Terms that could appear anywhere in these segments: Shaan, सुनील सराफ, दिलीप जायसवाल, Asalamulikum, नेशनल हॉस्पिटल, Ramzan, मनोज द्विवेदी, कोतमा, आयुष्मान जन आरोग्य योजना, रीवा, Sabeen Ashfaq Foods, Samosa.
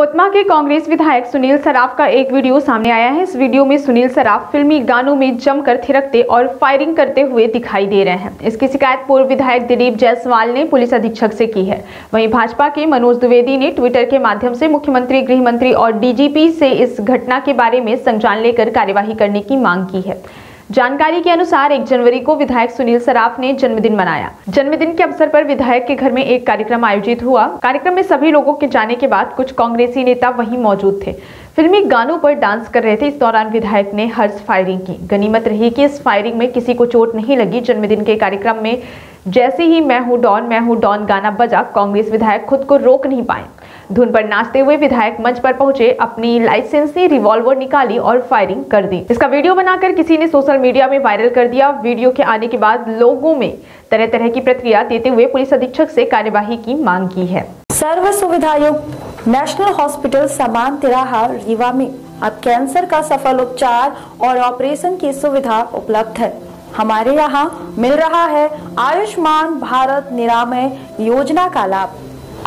कोतमा के कांग्रेस विधायक सुनील सराफ का एक वीडियो सामने आया है। इस वीडियो में सुनील सराफ फिल्मी गानों में जमकर थिरकते और फायरिंग करते हुए दिखाई दे रहे हैं। इसकी शिकायत पूर्व विधायक दिलीप जायसवाल ने पुलिस अधीक्षक से की है। वहीं भाजपा के मनोज द्विवेदी ने ट्विटर के माध्यम से मुख्यमंत्री, गृह मंत्री और डीजीपी से इस घटना के बारे में संज्ञान लेकर कार्यवाही करने की मांग की है। जानकारी के अनुसार 1 जनवरी को विधायक सुनील सराफ ने जन्मदिन मनाया। जन्मदिन के अवसर पर विधायक के घर में एक कार्यक्रम आयोजित हुआ। कार्यक्रम में सभी लोगों के जाने के बाद कुछ कांग्रेसी नेता वहीं मौजूद थे, फिल्मी गानों पर डांस कर रहे थे। इस दौरान विधायक ने हर्ष फायरिंग की। गनीमत रही कि इस फायरिंग में किसी को चोट नहीं लगी। जन्मदिन के कार्यक्रम में जैसे ही मैं हूँ डॉन गाना बजा, कांग्रेस विधायक खुद को रोक नहीं पाए। धुन पर नाचते हुए विधायक मंच पर पहुंचे, अपनी लाइसेंसी रिवॉल्वर निकाली और फायरिंग कर दी। इसका वीडियो बनाकर किसी ने सोशल मीडिया में वायरल कर दिया। वीडियो के आने के बाद लोगों में तरह तरह की प्रतिक्रिया देते हुए पुलिस अधीक्षक से कार्यवाही की मांग की है। सर्व सुविधायुक्त नेशनल हॉस्पिटल समान तिराहा रीवा में अब कैंसर का सफल उपचार और ऑपरेशन की सुविधा उपलब्ध है। हमारे यहाँ मिल रहा है आयुष्मान भारत निरामय योजना का लाभ।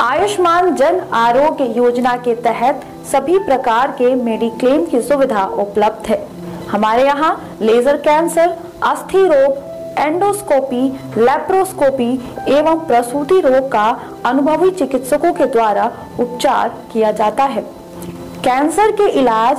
आयुष्मान जन आरोग्य योजना के तहत सभी प्रकार के मेडिक्लेम की सुविधा उपलब्ध है। हमारे यहाँ लेजर कैंसर, अस्थि रोग, एंडोस्कोपी, लेप्रोस्कोपी एवं प्रसूति रोग का अनुभवी चिकित्सकों के द्वारा उपचार किया जाता है। कैंसर के इलाज